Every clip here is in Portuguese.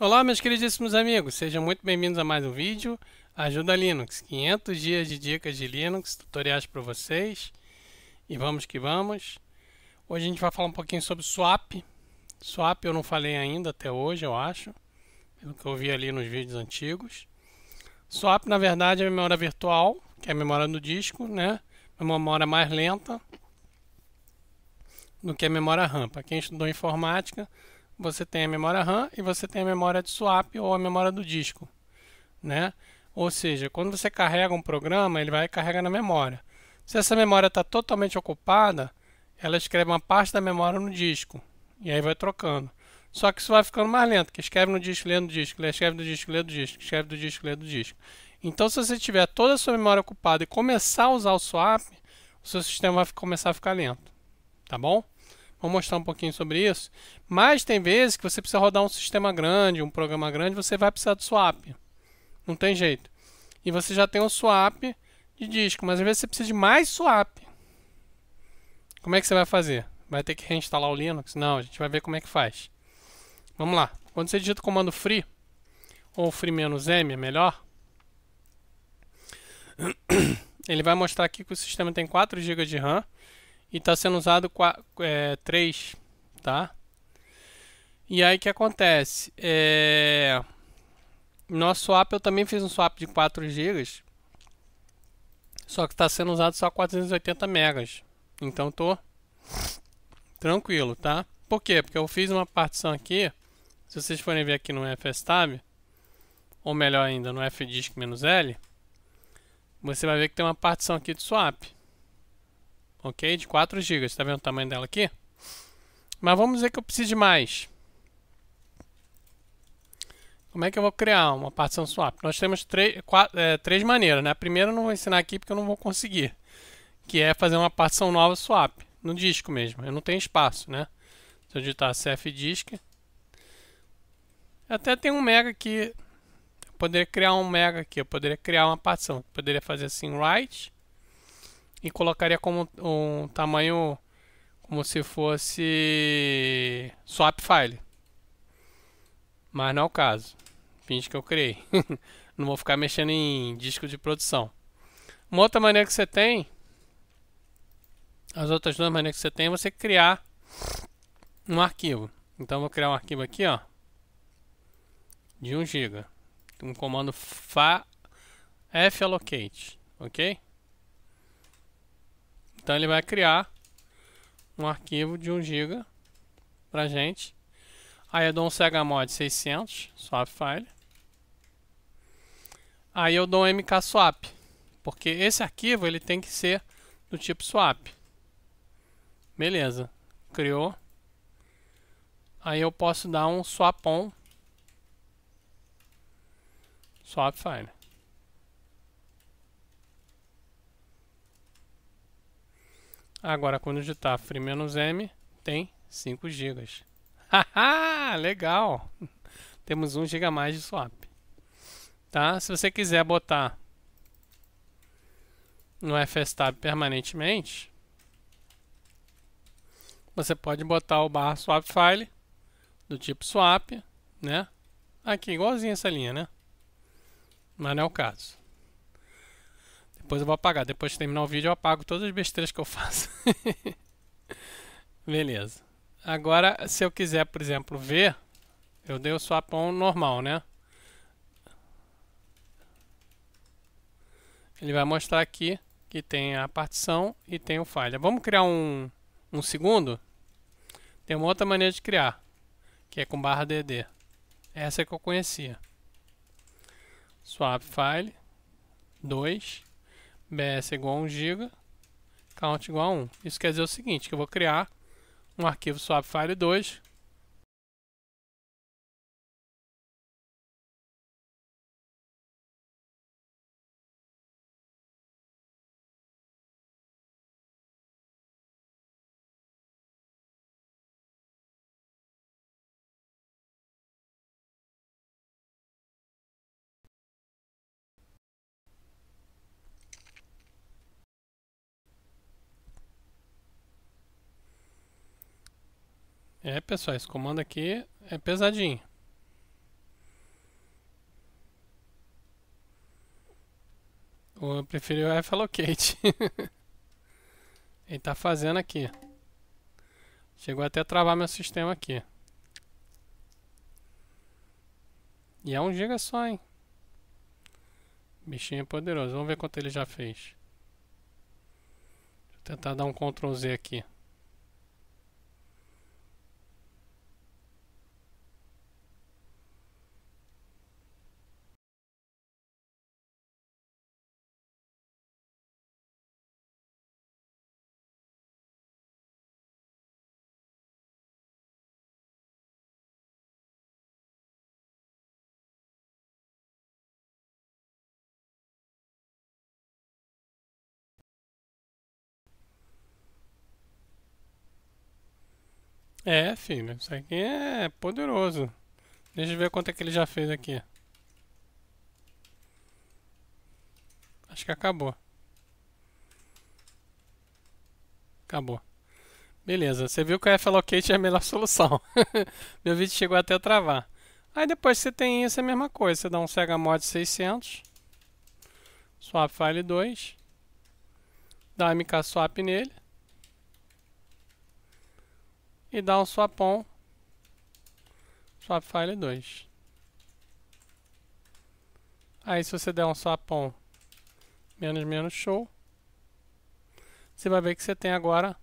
Olá, meus queridíssimos amigos, sejam muito bem-vindos a mais um vídeo Ajuda Linux, 500 dias de dicas de Linux, tutoriais para vocês. E vamos que vamos. Hoje a gente vai falar um pouquinho sobre swap. Swap eu não falei ainda até hoje, eu acho, pelo que eu vi ali nos vídeos antigos. Swap, na verdade, é a memória virtual, que é a memória do disco, né? É uma memória mais lenta do que a memória RAM. Para quem estudou informática, você tem a memória RAM e você tem a memória de swap ou a memória do disco, né? Ou seja, quando você carrega um programa, ele vai carregar na memória. Se essa memória está totalmente ocupada, ela escreve uma parte da memória no disco e aí vai trocando. Só que isso vai ficando mais lento, porque escreve no disco, lê no disco, escreve do disco, lê do disco, escreve do disco, lê do disco. Então, se você tiver toda a sua memória ocupada e começar a usar o swap, o seu sistema vai começar a ficar lento, tá bom? Vou mostrar um pouquinho sobre isso. Mas tem vezes que você precisa rodar um sistema grande, um programa grande, você vai precisar do swap. Não tem jeito. E você já tem um swap de disco, mas às vezes você precisa de mais swap. Como é que você vai fazer? Vai ter que reinstalar o Linux? Não, a gente vai ver como é que faz. Vamos lá. Quando você digita o comando free, ou free-m é melhor, ele vai mostrar aqui que o sistema tem 4 GB de RAM. E está sendo usado 3, tá? E aí o que acontece? Nosso swap, eu também fiz um swap de 4 GB, só que está sendo usado só 480 MB. Então tô tranquilo, tá? Por quê? Porque eu fiz uma partição aqui, se vocês forem ver aqui no FSTab, ou melhor ainda, no Fdisk -L, você vai ver que tem uma partição aqui de swap. Ok? De 4 GB. Está vendo o tamanho dela aqui? Mas vamos dizer que eu preciso de mais. Como é que eu vou criar uma partição swap? Nós temos três maneiras, né? A primeira eu não vou ensinar aqui porque eu não vou conseguir, que é fazer uma partição nova swap, no disco mesmo. Eu não tenho espaço, né? Se eu digitar CFDisk, até tem 1 MB aqui. Eu poderia criar 1 MB aqui. Eu poderia criar uma partição. Eu poderia fazer assim, write, e colocaria como um tamanho como se fosse swap file, mas não é o caso. Finge que eu criei. Não vou ficar mexendo em disco de produção. Uma outra maneira que você tem, as outras duas maneiras que você tem, é você criar um arquivo. Então eu vou criar um arquivo aqui, ó, de 1 GB, um comando fallocate, ok? Então ele vai criar um arquivo de 1 GB pra gente. Aí eu dou um chmod 600 swap file. Aí eu dou um mkswap, porque esse arquivo ele tem que ser do tipo swap. Beleza, criou. Aí eu posso dar um swapon swap file. Agora, quando digitar free-m, tem 5 GB. Haha, legal! Temos 1 GB a mais de swap. Tá? Se você quiser botar no FSTab permanentemente, você pode botar o barra swap file do tipo swap, né? Aqui, igualzinho essa linha, né? Mas não é o caso. Depois eu vou apagar. Depois de terminar o vídeo eu apago todas as besteiras que eu faço. Beleza. Agora, se eu quiser, por exemplo, ver, eu dei o swapon normal, né? Ele vai mostrar aqui que tem a partição e tem o file. Vamos criar um segundo? Tem uma outra maneira de criar, que é com barra DD. Essa é que eu conhecia. Swap file 2 bs igual a 1 GB, count igual a 1. Isso quer dizer o seguinte, que eu vou criar um arquivo swapfile 2 pessoal, esse comando aqui é pesadinho. Eu prefiro o fallocate. Ele tá fazendo aqui. Chegou até a travar meu sistema aqui. E é 1 GB só, hein? Bichinho é poderoso. Vamos ver quanto ele já fez. Vou tentar dar um Ctrl Z aqui. É, filho, isso aqui é poderoso. Deixa eu ver quanto é que ele já fez aqui. Acho que acabou. Acabou. Beleza, você viu que o fallocate é a melhor solução. Meu vídeo chegou até a travar. Aí depois que você tem isso, é a mesma coisa. Você dá um chmod 600, swap file 2, dá um mkswap nele e dá um swapon, swap file 2. Aí se você der um swapon ... show, você vai ver que você tem agora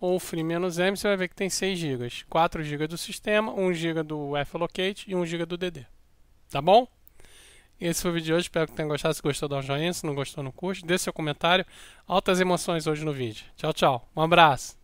ou free -m, você vai ver que tem 6 GB, 4 GB do sistema, 1 GB do fallocate e 1 GB do DD. Tá bom? Esse foi o vídeo de hoje, espero que tenha gostado. Se gostou, dá um joinha, se não gostou, não curte, deixe seu comentário. Altas emoções hoje no vídeo. Tchau, tchau. Um abraço.